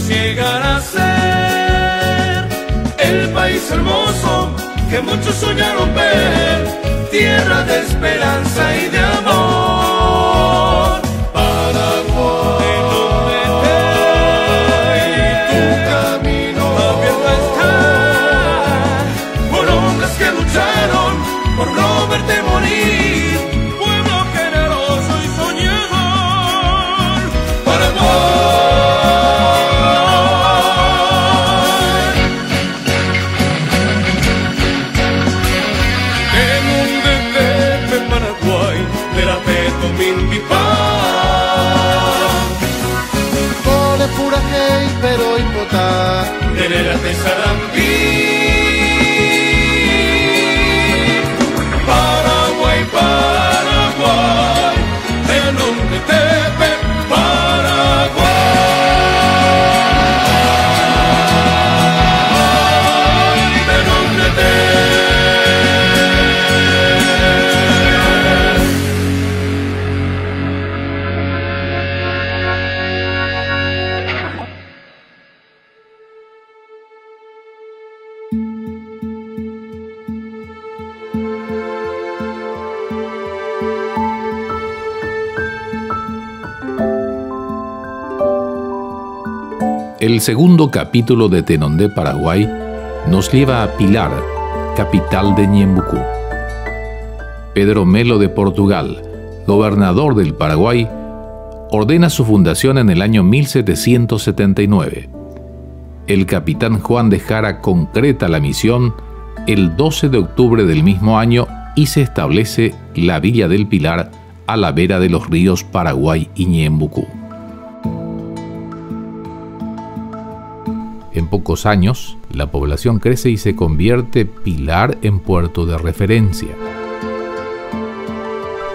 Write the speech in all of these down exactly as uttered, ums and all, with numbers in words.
es llegar a ser el país hermoso que muchos soñaron ver, tierra de esperanza y de amor. Paraguay, Tenonde Py, tu camino abierto está, por hombres que lucharon por no verte morir, pueblo generoso y soñador. Paraguay. Tenera de Sarandí, Paraguay, Paraguay, Tenonde Py, Paraguay, Tenonde Py. El segundo capítulo de Tenonde, Paraguay, nos lleva a Pilar, capital de Ñeembucú. Pedro Melo de Portugal, gobernador del Paraguay, ordena su fundación en el año mil setecientos setenta y nueve. El capitán Juan de Jara concreta la misión el doce de octubre del mismo año y se establece la Villa del Pilar a la vera de los ríos Paraguay y Ñeembucú. En pocos años, la población crece y se convierte Pilar en puerto de referencia.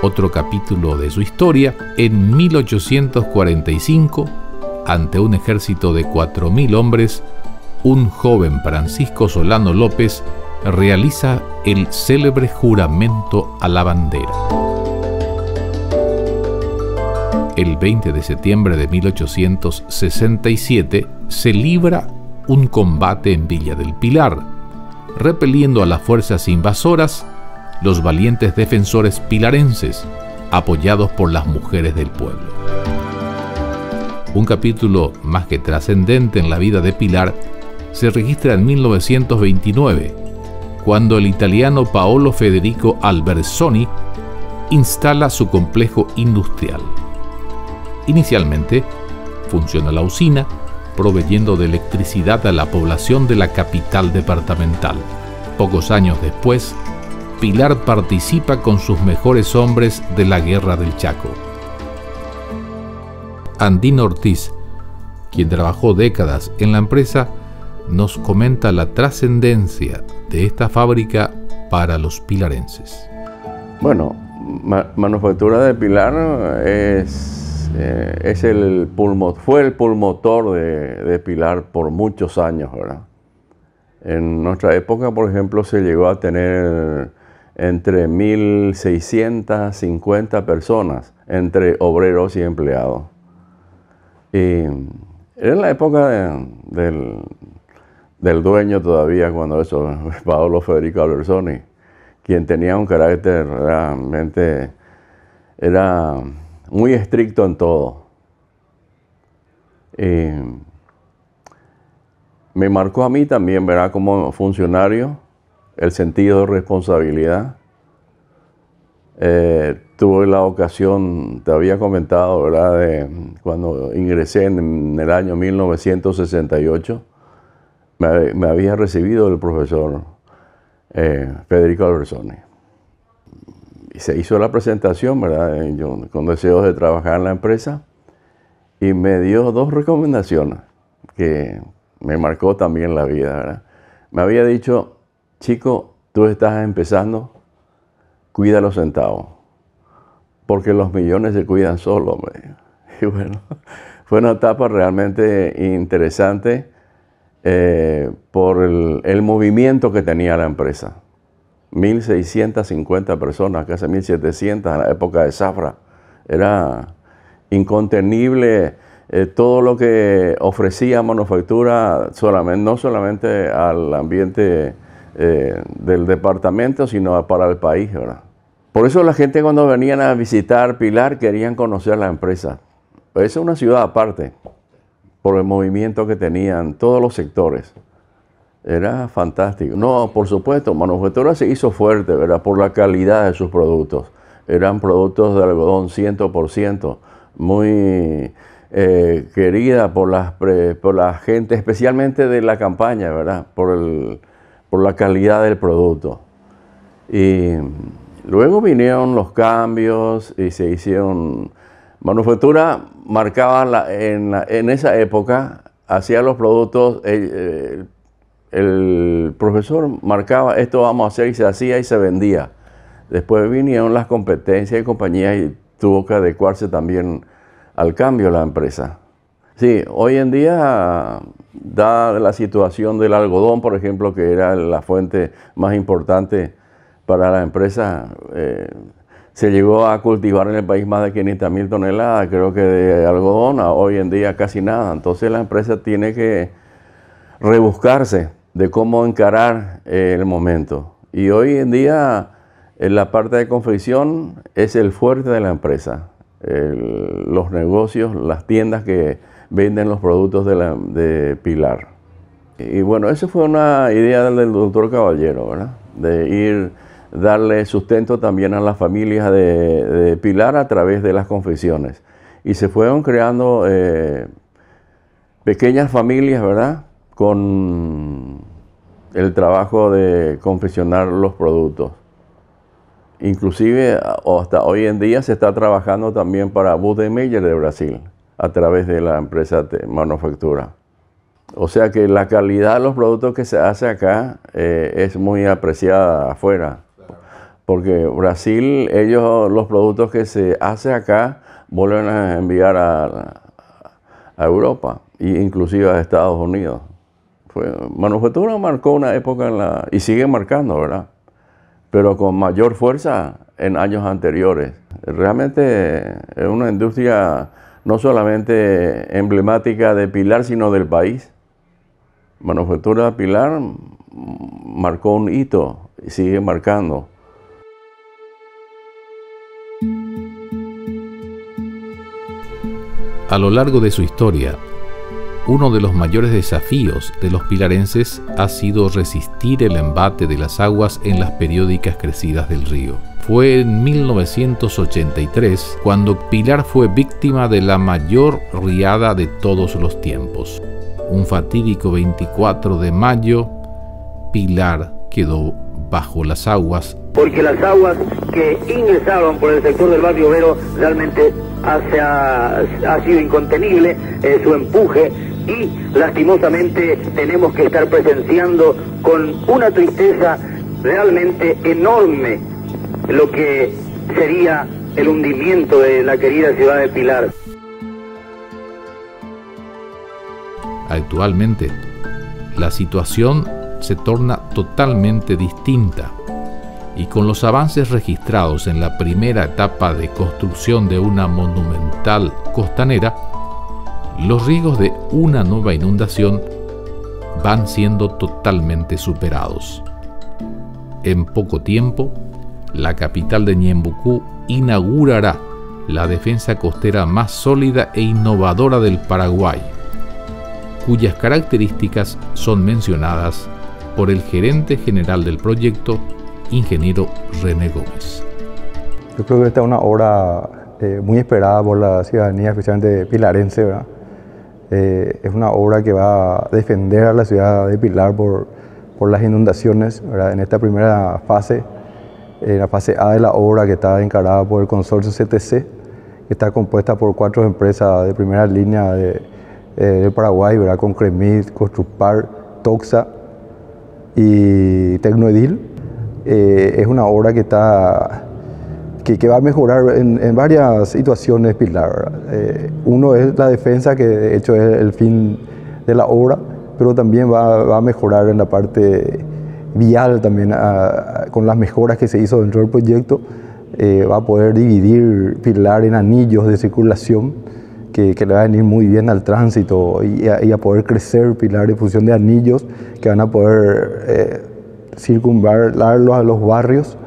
Otro capítulo de su historia, en mil ochocientos cuarenta y cinco, ante un ejército de cuatro mil hombres, un joven Francisco Solano López realiza el célebre juramento a la bandera. El veinte de septiembre de mil ochocientos sesenta y siete se libra un combate en Villa del Pilar, repeliendo a las fuerzas invasoras los valientes defensores pilarenses, apoyados por las mujeres del pueblo. Un capítulo más que trascendente en la vida de Pilar se registra en mil novecientos veintinueve, cuando el italiano Paolo Federico Alberzoni instala su complejo industrial. Inicialmente, funciona la usina, proveyendo de electricidad a la población de la capital departamental. Pocos años después, Pilar participa con sus mejores hombres de la Guerra del Chaco. Andín Ortiz, quien trabajó décadas en la empresa, nos comenta la trascendencia de esta fábrica para los pilarenses. Bueno, ma- Manufactura de Pilar es... Eh, es el pulmo, fue el pulmotor de, de Pilar por muchos años, ¿verdad? En nuestra época, por ejemplo, se llegó a tener entre mil seiscientas cincuenta personas, entre obreros y empleados. Y era la época de, del, del dueño todavía, cuando eso, Paolo Federico Alberzoni, quien tenía un carácter realmente, era... muy estricto en todo. Eh, me marcó a mí también, ¿verdad?, como funcionario, el sentido de responsabilidad. Eh, tuve la ocasión, te había comentado, ¿verdad?, de cuando ingresé en el año mil novecientos sesenta y ocho, me, me había recibido el profesor eh, Federico Alberzoni. Y se hizo la presentación, ¿verdad? Yo, con deseos de trabajar en la empresa, y me dio dos recomendaciones que me marcó también la vida, ¿verdad? Me había dicho: chico, tú estás empezando, cuida los centavos, porque los millones se cuidan solos. Y bueno, fue una etapa realmente interesante eh, por el, el movimiento que tenía la empresa. mil seiscientas cincuenta personas, casi mil setecientas en la época de Zafra. Era incontenible eh, todo lo que ofrecía Manufactura, solamente, no solamente al ambiente eh, del departamento, sino para el país, ¿verdad? Por eso la gente cuando venían a visitar Pilar querían conocer la empresa. Es una ciudad aparte, por el movimiento que tenían todos los sectores. Era fantástico. No, por supuesto, Manufactura se hizo fuerte, ¿verdad? Por la calidad de sus productos. Eran productos de algodón cien por ciento, muy eh, querida por, las pre, por la gente, especialmente de la campaña, ¿verdad? Por, el, por la calidad del producto. Y luego vinieron los cambios y se hicieron... Manufactura marcaba la, en, la, en esa época, hacía los productos, el, el profesor marcaba esto vamos a hacer y se hacía y se vendía. Después vinieron las competencias y compañías y tuvo que adecuarse también al cambio la empresa. Sí, hoy en día, dada la situación del algodón, por ejemplo, que era la fuente más importante para la empresa, eh, se llegó a cultivar en el país más de quinientas mil toneladas, creo que de algodón, hoy en día casi nada. Entonces la empresa tiene que rebuscarse de cómo encarar eh, el momento. Y hoy en día... En la parte de confección es el fuerte de la empresa, el, los negocios, las tiendas que venden los productos de, la, de Pilar. Y bueno, esa fue una idea del doctor Caballero, ¿verdad? De ir, darle sustento también a las familias de, de Pilar a través de las confecciones. Y se fueron creando eh, pequeñas familias, ¿verdad? Con el trabajo de confeccionar los productos. Inclusive hasta hoy en día se está trabajando también para Budemeyer de Brasil a través de la empresa de Manufactura. O sea que la calidad de los productos que se hace acá eh, es muy apreciada afuera. Porque Brasil, ellos los productos que se hace acá vuelven a enviar a, a Europa e inclusive a Estados Unidos. Fue, Manufactura marcó una época en la, y sigue marcando, ¿verdad? Pero con mayor fuerza en años anteriores. Realmente es una industria no solamente emblemática de Pilar, sino del país. Manufactura de Pilar marcó un hito y sigue marcando. A lo largo de su historia, uno de los mayores desafíos de los pilarenses ha sido resistir el embate de las aguas en las periódicas crecidas del río. Fue en mil novecientos ochenta y tres cuando Pilar fue víctima de la mayor riada de todos los tiempos. Un fatídico veinticuatro de mayo, Pilar quedó bajo las aguas. Porque las aguas que ingresaban por el sector del barrio obrero realmente hacia, ha sido incontenible eh, su empuje. Y lastimosamente tenemos que estar presenciando con una tristeza realmente enorme lo que sería el hundimiento de la querida ciudad de Pilar. Actualmente la situación se torna totalmente distinta y con los avances registrados en la primera etapa de construcción de una monumental costanera, los riesgos de una nueva inundación van siendo totalmente superados. En poco tiempo, la capital de Ñeembucú inaugurará la defensa costera más sólida e innovadora del Paraguay, cuyas características son mencionadas por el gerente general del proyecto, ingeniero René Gómez. Yo creo que esta es una obra eh, muy esperada por la ciudadanía, especialmente pilarense, ¿verdad? Eh, es una obra que va a defender a la ciudad de Pilar por, por las inundaciones, ¿verdad? En esta primera fase, eh, la fase A de la obra, que está encarada por el consorcio C T C, que está compuesta por cuatro empresas de primera línea de, eh, de Paraguay, ¿verdad? Con Cremit, Construpar, Toxa y Tecnoedil. Eh, es una obra que, está, que, que va a mejorar en, en varias situaciones Pilar. Eh, uno es la defensa, que de hecho es el fin de la obra, pero también va, va a mejorar en la parte vial también, a, a, con las mejoras que se hizo dentro del proyecto. Eh, va a poder dividir Pilar en anillos de circulación, que, que le va a venir muy bien al tránsito y a, y a poder crecer Pilar en función de anillos que van a poder eh, circunvalarlos a los barrios.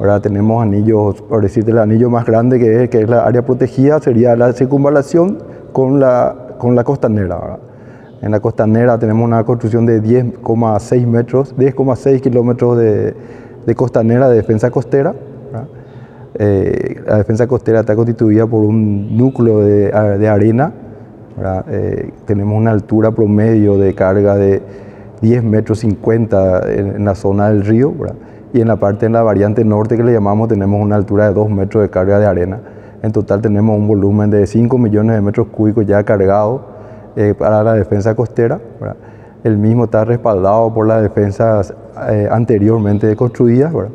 Ahora tenemos anillos, por decirte, el anillo más grande que es, que es la área protegida, sería la circunvalación con la, con la costanera, ¿verdad? En la costanera tenemos una construcción de diez coma seis metros, diez coma seis kilómetros de, de costanera, de defensa costera. Eh, la defensa costera está constituida por un núcleo de, de arena. Eh, tenemos una altura promedio de carga de diez metros cincuenta en, en la zona del río, ¿verdad? Y en la parte, en la variante norte que le llamamos, tenemos una altura de dos metros de carga de arena. En total tenemos un volumen de cinco millones de metros cúbicos ya cargados. Eh, para la defensa costera, ¿verdad? El mismo está respaldado por las defensas eh, anteriormente construidas, ¿verdad?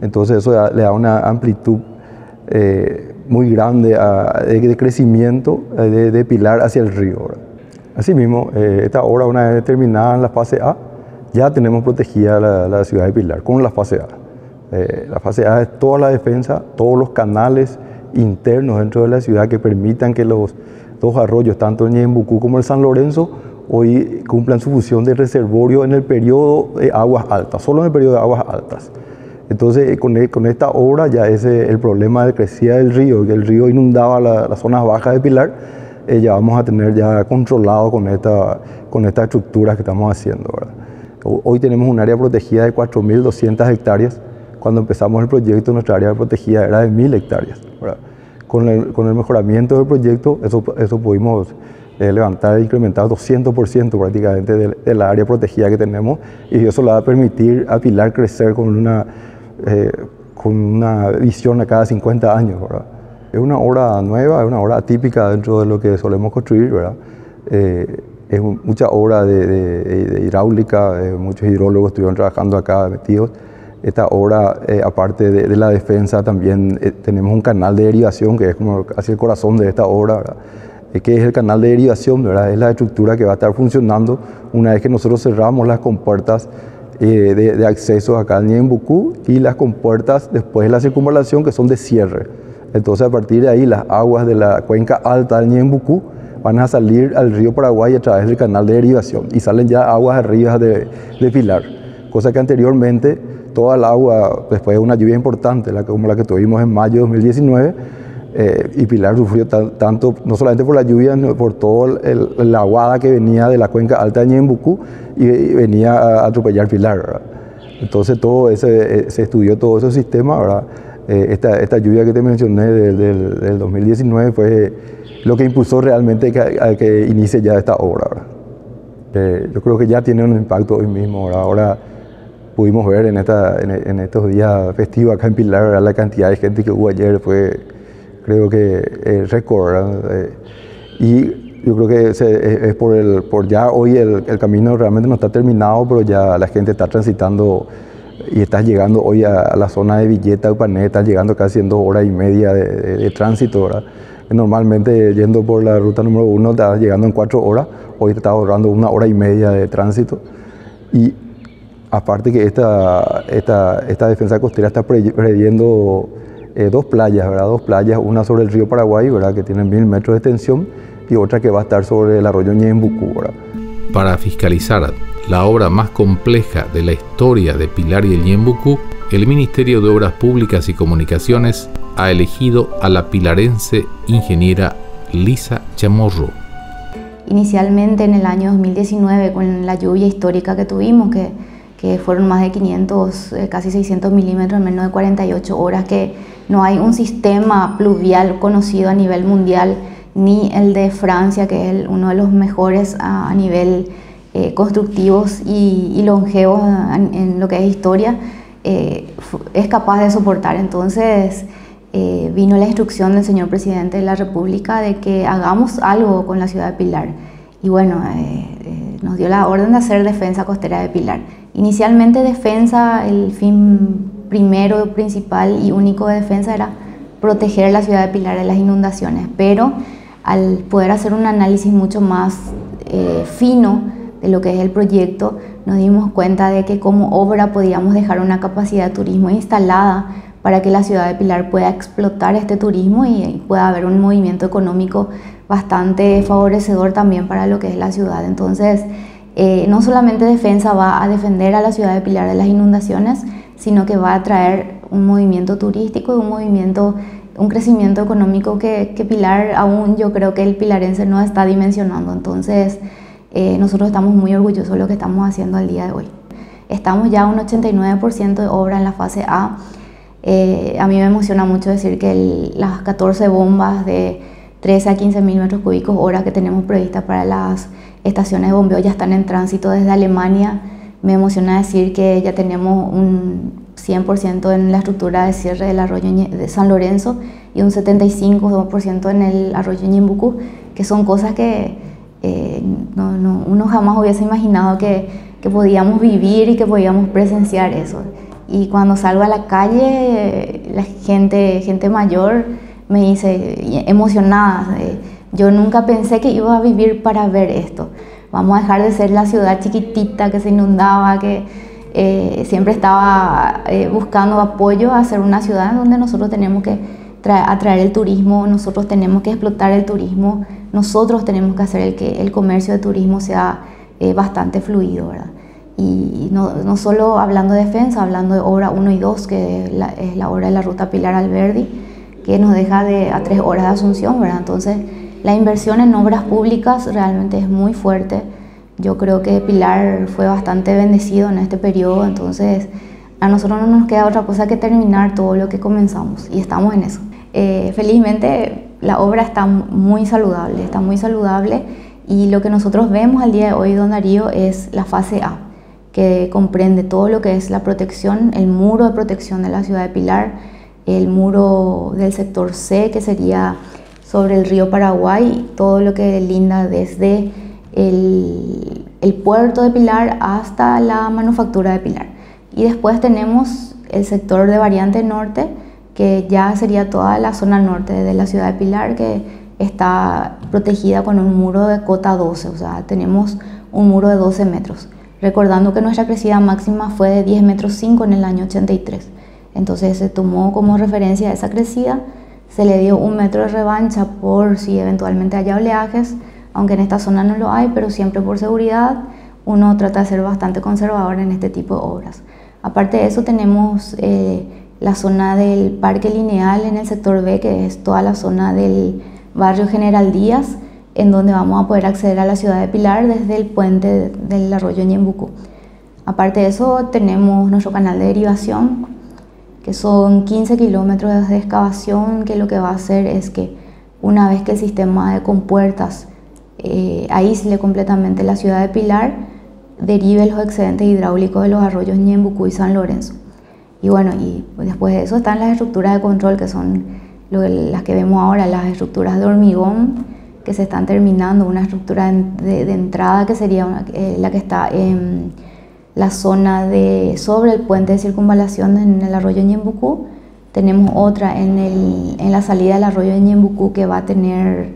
Entonces eso da, le da una amplitud eh, muy grande a, de, de crecimiento eh, de, de Pilar hacia el río, ¿verdad? Asimismo, eh, esta obra, una vez terminada en la fase A, ya tenemos protegida la, la ciudad de Pilar con la fase A. Eh, la fase A es toda la defensa, todos los canales internos dentro de la ciudad que permitan que los dos arroyos, tanto el Ñeembucú como el San Lorenzo, hoy cumplan su función de reservorio en el periodo de aguas altas, solo en el periodo de aguas altas. Entonces, con, el, con esta obra, ya ese, el problema de crecida del río, que el río inundaba la, las zonas bajas de Pilar, eh, ya vamos a tener ya controlado con esta, con estas estructuras que estamos haciendo, ¿verdad? Hoy tenemos un área protegida de cuatro mil doscientas hectáreas. Cuando empezamos el proyecto, nuestra área protegida era de mil hectáreas, ¿verdad? Con el, con el mejoramiento del proyecto, eso, eso pudimos eh, levantar e incrementar doscientos por ciento prácticamente de, de la área protegida que tenemos, y eso le va a permitir a Pilar crecer con una, eh, con una visión a cada cincuenta años, ¿verdad? Es una obra nueva, es una obra atípica dentro de lo que solemos construir, ¿verdad? Eh, es un, mucha obra de, de, de hidráulica, eh, muchos hidrólogos estuvieron trabajando acá metidos. Esta obra, eh, aparte de, de la defensa, también eh, tenemos un canal de derivación que es como hacia el corazón de esta obra, eh, que es el canal de derivación, ¿verdad? Es la estructura que va a estar funcionando una vez que nosotros cerramos las compuertas eh, de, de acceso acá al Ñeembucú y las compuertas después de la circunvalación, que son de cierre. Entonces, a partir de ahí, las aguas de la cuenca alta del Ñeembucú van a salir al río Paraguay a través del canal de derivación y salen ya aguas arriba de, de Pilar, cosa que anteriormente toda el agua, después de una lluvia importante, la, como la que tuvimos en mayo de dos mil diecinueve, eh, y Pilar sufrió tanto, no solamente por la lluvia, sino por toda la aguada que venía de la cuenca alta de Ñeembucú y, y venía a atropellar Pilar, ¿verdad? Entonces todo ese, se estudió todo ese sistema, ¿verdad? Eh, esta, esta lluvia que te mencioné del, del, del dos mil diecinueve fue lo que impulsó realmente que, a que inicie ya esta obra, ¿verdad? Eh, yo creo que ya tiene un impacto hoy mismo, ¿verdad? Ahora pudimos ver en, esta, en, en estos días festivos acá en Pilar, ¿verdad? La cantidad de gente que hubo ayer fue, creo que, eh, récord, eh, y yo creo que se, es por, el, por ya hoy el, el camino realmente no está terminado, pero ya la gente está transitando y está llegando hoy a, a la zona de Villeta, Upané, está llegando casi en dos horas y media de, de, de tránsito, ¿verdad? Normalmente yendo por la ruta número uno está llegando en cuatro horas, hoy está ahorrando una hora y media de tránsito. Y aparte que esta, esta, esta defensa costera está previendo eh, dos playas, ¿verdad? Dos playas, una sobre el río Paraguay, ¿verdad? Que tiene mil metros de extensión, y otra que va a estar sobre el arroyo Ñeembucú, ¿verdad? Para fiscalizar la obra más compleja de la historia de Pilar y el Ñeembucú, el Ministerio de Obras Públicas y Comunicaciones ha elegido a la pilarense ingeniera Lisa Chamorro. Inicialmente en el año dos mil diecinueve, con la lluvia histórica que tuvimos, que que fueron más de quinientos, casi seiscientos milímetros en menos de cuarenta y ocho horas, que no hay un sistema pluvial conocido a nivel mundial, ni el de Francia, que es el, uno de los mejores a, a nivel eh, constructivos y, y longevos en, en lo que es historia, eh, es capaz de soportar. Entonces eh, vino la instrucción del señor presidente de la República de que hagamos algo con la ciudad de Pilar. Y bueno, eh, eh, nos dio la orden de hacer defensa costera de Pilar. Inicialmente defensa, el fin primero, principal y único de defensa era proteger a la ciudad de Pilar de las inundaciones, pero al poder hacer un análisis mucho más eh, fino de lo que es el proyecto, nos dimos cuenta de que como obra podíamos dejar una capacidad de turismo instalada para que la ciudad de Pilar pueda explotar este turismo y pueda haber un movimiento económico bastante favorecedor también para lo que es la ciudad. Entonces, eh, no solamente Defensa va a defender a la ciudad de Pilar de las inundaciones, sino que va a traer un movimiento turístico y un movimiento, un crecimiento económico que, que Pilar aún yo creo que el pilarense no está dimensionando. Entonces, eh, nosotros estamos muy orgullosos de lo que estamos haciendo al día de hoy. Estamos ya a un ochenta y nueve por ciento de obra en la fase A. Eh, a mí me emociona mucho decir que el, las catorce bombas de trece a quince mil metros cúbicos hora que tenemos previstas para las estaciones de bombeo ya están en tránsito desde Alemania. Me emociona decir que ya tenemos un cien por ciento en la estructura de cierre del arroyo de San Lorenzo y un setenta y cinco por ciento en el arroyo Ñeembucú, que son cosas que eh, no, no, uno jamás hubiese imaginado que, que podíamos vivir y que podíamos presenciar eso. Y cuando salgo a la calle, la gente, gente mayor me dice, emocionada, yo nunca pensé que iba a vivir para ver esto. Vamos a dejar de ser la ciudad chiquitita que se inundaba, que eh, siempre estaba eh, buscando apoyo, a ser una ciudad donde nosotros tenemos que atraer el turismo, nosotros tenemos que explotar el turismo, nosotros tenemos que hacer el que el comercio de turismo sea eh, bastante fluido, ¿verdad? Y no, no solo hablando de Defensa, hablando de obra uno y dos, que es la, es la obra de la ruta Pilar Alberdi, que nos deja de, a tres horas de Asunción, ¿verdad? Entonces, la inversión en obras públicas realmente es muy fuerte. Yo creo que Pilar fue bastante bendecido en este periodo, entonces a nosotros no nos queda otra cosa que terminar todo lo que comenzamos, y estamos en eso. Eh, felizmente, la obra está muy saludable, está muy saludable, y lo que nosotros vemos al día de hoy, don Darío, es la fase A, que comprende todo lo que es la protección, el muro de protección de la ciudad de Pilar, el muro del sector C, que sería sobre el río Paraguay, todo lo que linda desde el, el puerto de Pilar hasta la manufactura de Pilar. Y después tenemos el sector de variante norte, que ya sería toda la zona norte de la ciudad de Pilar, que está protegida con un muro de cota doce, o sea, tenemos un muro de doce metros. Recordando que nuestra crecida máxima fue de diez metros cinco en el año ochenta y tres. Entonces se tomó como referencia esa crecida, se le dio un metro de revancha por si eventualmente haya oleajes, aunque en esta zona no lo hay, pero siempre por seguridad uno trata de ser bastante conservador en este tipo de obras. Aparte de eso tenemos eh, la zona del parque lineal en el sector B, que es toda la zona del barrio General Díaz, en donde vamos a poder acceder a la ciudad de Pilar desde el puente del arroyo Ñeembucú. Aparte de eso, tenemos nuestro canal de derivación, que son quince kilómetros de excavación, que lo que va a hacer es que una vez que el sistema de compuertas eh, aísle completamente la ciudad de Pilar, derive los excedentes hidráulicos de los arroyos Ñeembucú y San Lorenzo. Y bueno, y después de eso están las estructuras de control, que son lo, las que vemos ahora, las estructuras de hormigón, que se están terminando, una estructura de, de entrada que sería una, eh, la que está en la zona de sobre el puente de circunvalación en el arroyo Ñeembucú. Tenemos otra en, el, en la salida del arroyo Ñeembucú, que va a tener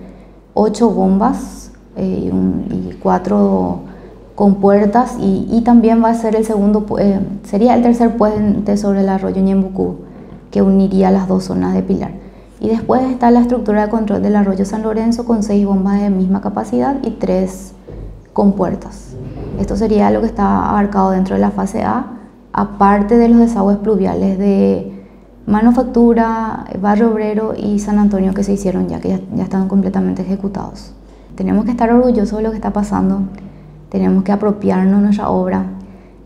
ocho bombas eh, y, un, y cuatro compuertas, y, y también va a ser el segundo, eh, sería el tercer puente sobre el arroyo Ñeembucú, que uniría las dos zonas de Pilar. Y después está la estructura de control del arroyo San Lorenzo con seis bombas de misma capacidad y tres compuertas. Esto sería lo que está abarcado dentro de la fase A, aparte de los desagües pluviales de Manufactura, Barrio Obrero y San Antonio, que se hicieron ya, que ya, ya están completamente ejecutados. Tenemos que estar orgullosos de lo que está pasando, tenemos que apropiarnos de nuestra obra,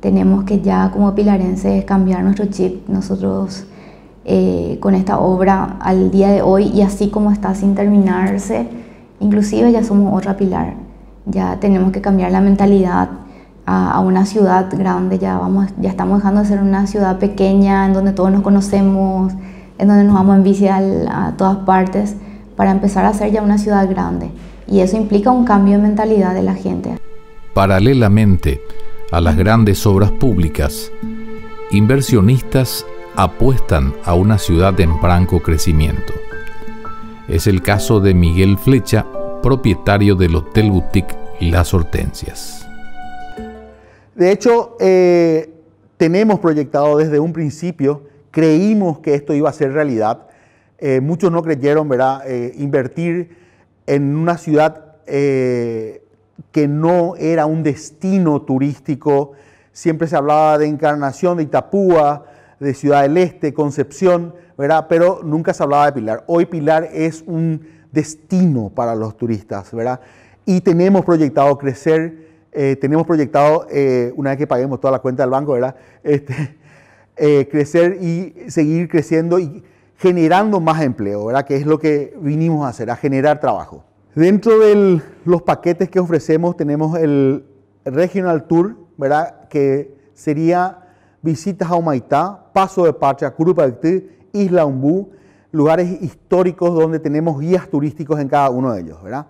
tenemos que ya como pilarenses cambiar nuestro chip. Nosotros Eh, con esta obra al día de hoy, y así como está sin terminarse, inclusive ya somos otra Pilar. Ya tenemos que cambiar la mentalidad a, a una ciudad grande. Ya, vamos, ya estamos dejando de ser una ciudad pequeña en donde todos nos conocemos, en donde nos vamos en bici a, a todas partes, para empezar a ser ya una ciudad grande, y eso implica un cambio de mentalidad de la gente. Paralelamente a las grandes obras públicas, inversionistas apuestan a una ciudad en franco crecimiento. Es el caso de Miguel Flecha, propietario del Hotel Boutique Las Hortensias. De hecho, eh, tenemos proyectado desde un principio creímos que esto iba a ser realidad. Eh, muchos no creyeron, ¿verdad? Eh, invertir en una ciudad eh, que no era un destino turístico. Siempre se hablaba de Encarnación, de Itapúa, de Ciudad del Este, Concepción, ¿verdad? Pero nunca se hablaba de Pilar. Hoy Pilar es un destino para los turistas, ¿verdad? Y tenemos proyectado crecer, eh, tenemos proyectado, eh, una vez que paguemos toda la cuenta del banco, ¿verdad? Este, eh, crecer y seguir creciendo y generando más empleo, ¿verdad? Que es lo que vinimos a hacer, a generar trabajo. Dentro de los paquetes que ofrecemos tenemos el Regional Tour, ¿verdad? Que sería visitas a Humaitá, Paso de Patria, Curupaytí, Isla Umbu, lugares históricos donde tenemos guías turísticos en cada uno de ellos, ¿verdad?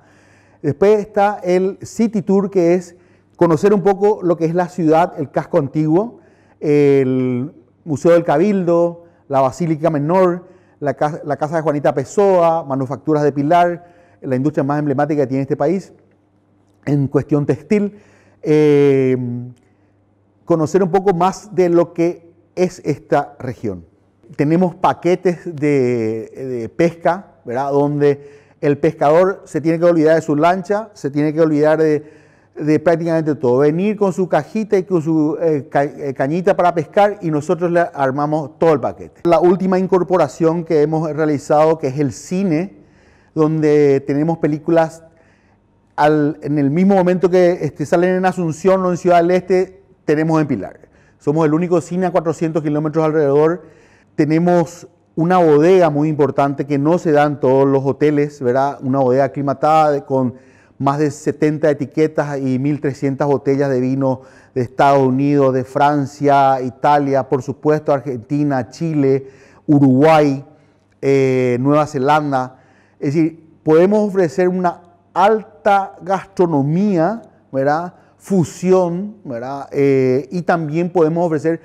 Después está el City Tour, que es conocer un poco lo que es la ciudad, el casco antiguo, el Museo del Cabildo, la Basílica Menor, la casa, la casa de Juanita Pessoa, Manufacturas de Pilar, la industria más emblemática que tiene este país en cuestión textil. Eh, conocer un poco más de lo que es esta región. Tenemos paquetes de, de pesca, ¿verdad? Donde el pescador se tiene que olvidar de su lancha, se tiene que olvidar de, de prácticamente todo. Venir con su cajita y con su eh, ca, cañita para pescar y nosotros le armamos todo el paquete. La última incorporación que hemos realizado, que es el cine, donde tenemos películas al, en el mismo momento que este, salen en Asunción o en Ciudad del Este, tenemos en Pilar. Somos el único cine a cuatrocientos kilómetros alrededor. Tenemos una bodega muy importante que no se da en todos los hoteles, ¿verdad? Una bodega aclimatada con más de setenta etiquetas y mil trescientas botellas de vino de Estados Unidos, de Francia, Italia, por supuesto Argentina, Chile, Uruguay, eh, Nueva Zelanda. Es decir, podemos ofrecer una alta gastronomía, ¿verdad? Fusión, ¿verdad? Eh, y también podemos ofrecer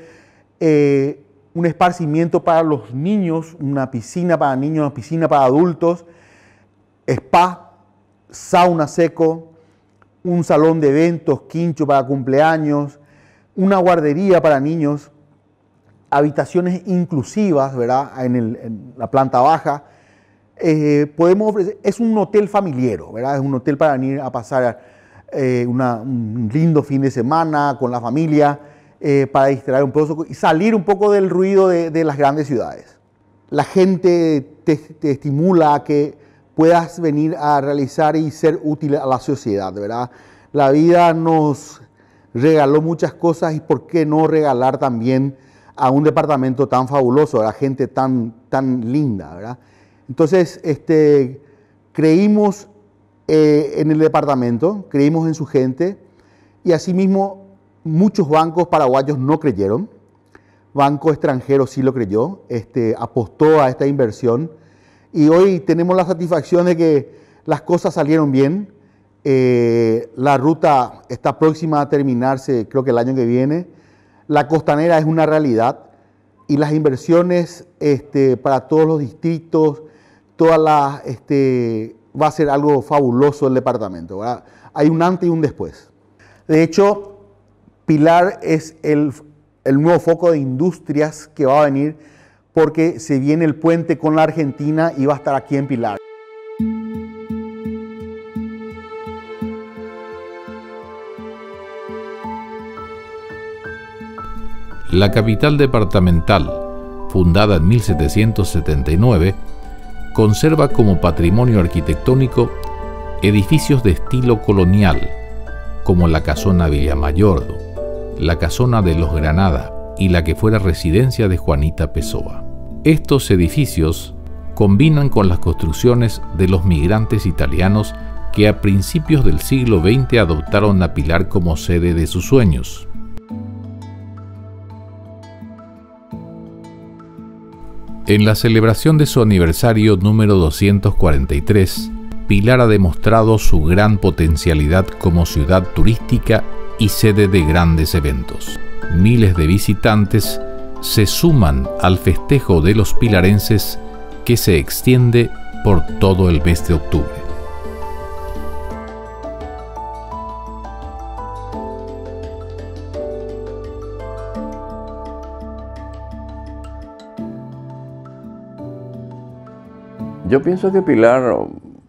eh, un esparcimiento para los niños, una piscina para niños, una piscina para adultos, spa, sauna seco, un salón de eventos, quincho para cumpleaños, una guardería para niños, habitaciones inclusivas, ¿verdad? En, el, en la planta baja. Eh, podemos ofrecer, es un hotel familiero, ¿verdad? Es un hotel para venir a pasar a Eh, una, un lindo fin de semana con la familia eh, para distraer un poco y salir un poco del ruido de, de las grandes ciudades. La gente te, te estimula a que puedas venir a realizar y ser útil a la sociedad, ¿verdad? La vida nos regaló muchas cosas y por qué no regalar también a un departamento tan fabuloso, a gente tan, tan linda, ¿verdad? Entonces, este, creímos Eh, en el departamento, creímos en su gente y asimismo muchos bancos paraguayos no creyeron, banco extranjero sí lo creyó, este, apostó a esta inversión y hoy tenemos la satisfacción de que las cosas salieron bien, eh, la ruta está próxima a terminarse, creo que el año que viene, la costanera es una realidad y las inversiones este, para todos los distritos, todas las... Este, va a ser algo fabuloso el departamento, ¿verdad? Hay un antes y un después. De hecho, Pilar es el, el nuevo foco de industrias que va a venir porque se viene el puente con la Argentina y va a estar aquí en Pilar. La capital departamental, fundada en mil setecientos setenta y nueve, conserva como patrimonio arquitectónico edificios de estilo colonial, como la Casona Villamayor, la Casona de los Granada y la que fuera residencia de Juanita Pessoa. Estos edificios combinan con las construcciones de los migrantes italianos que a principios del siglo veinte adoptaron a Pilar como sede de sus sueños. En la celebración de su aniversario número doscientos cuarenta y tres, Pilar ha demostrado su gran potencialidad como ciudad turística y sede de grandes eventos. Miles de visitantes se suman al festejo de los pilarenses que se extiende por todo el mes de octubre. Yo pienso que Pilar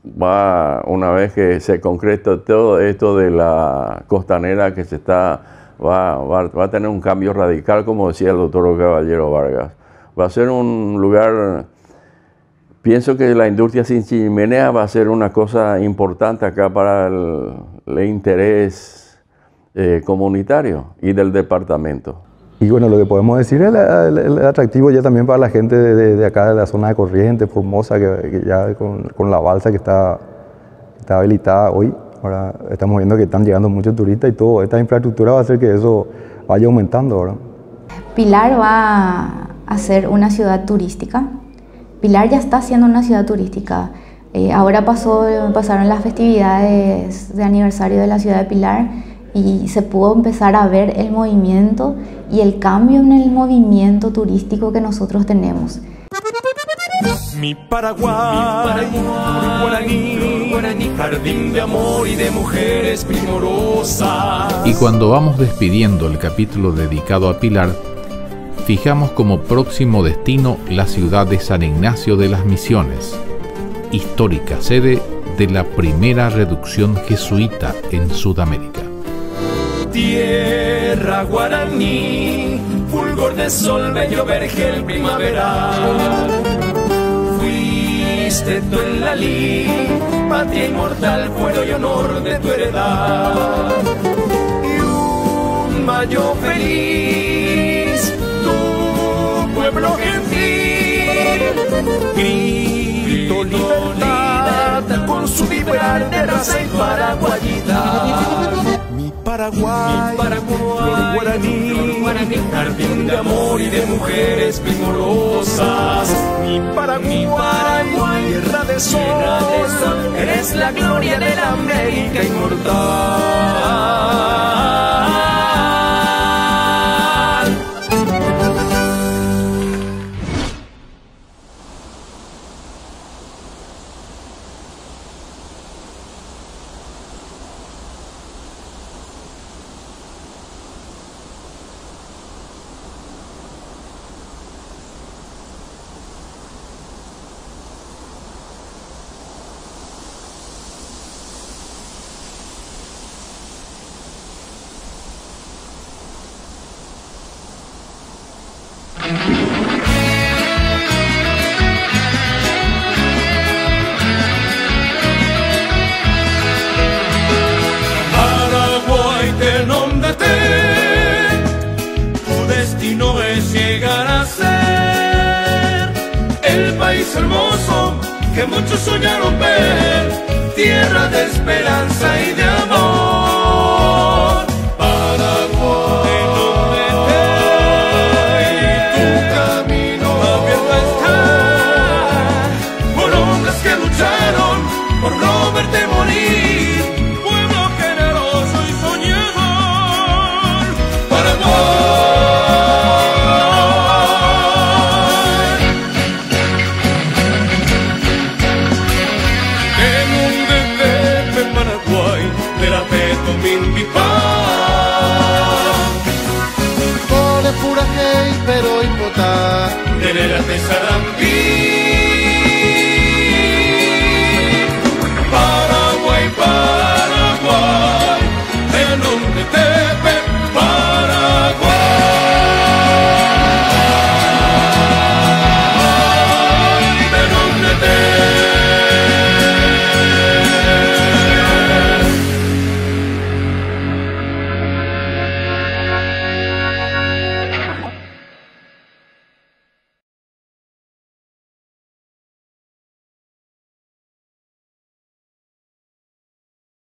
va, una vez que se concreta todo esto de la costanera que se está, va, va, va a tener un cambio radical, como decía el doctor Caballero Vargas. Va a ser un lugar, pienso que la industria sin chimenea va a ser una cosa importante acá para el, el interés eh, comunitario y del departamento. Y bueno, lo que podemos decir es el, el, el atractivo ya también para la gente de, de acá de la zona de Corrientes, Formosa, que, que ya con, con la balsa que está, está habilitada hoy, ahora estamos viendo que están llegando muchos turistas y todo, esta infraestructura va a hacer que eso vaya aumentando ahora. Pilar va a ser una ciudad turística, Pilar ya está siendo una ciudad turística, eh, ahora pasó, pasaron las festividades de aniversario de la ciudad de Pilar, y se pudo empezar a ver el movimiento y el cambio en el movimiento turístico que nosotros tenemos. Mi Paraguay, mi Paraguay guaraní, guaraní, jardín de amor y de mujeres primorosas. Y cuando vamos despidiendo el capítulo dedicado a Pilar, fijamos como próximo destino la ciudad de San Ignacio de las Misiones, histórica sede de la primera reducción jesuita en Sudamérica. Tierra guaraní, fulgor de sol, bello vergel primaveral. Fuiste tú en la lid, patria inmortal, fuero y honor de tu heredad. Y un mayo feliz, tu pueblo gentil. Grito libertad, con su vibrar de raza y paraguayidad. Paraguay, Paraguay, guaraní, guaraní, jardín de amor y de mujeres primorosas. Mi Paraguay, tierra de sol, eres la gloria de la América inmortal. Que muchos soñaron ver, tierra de esperanza y de amor. Paraguay, tu camino abierto está, por hombres que lucharon por no verte morir, pueblo generoso y soñador. Paraguay. Pero impotá, de la tesarampi.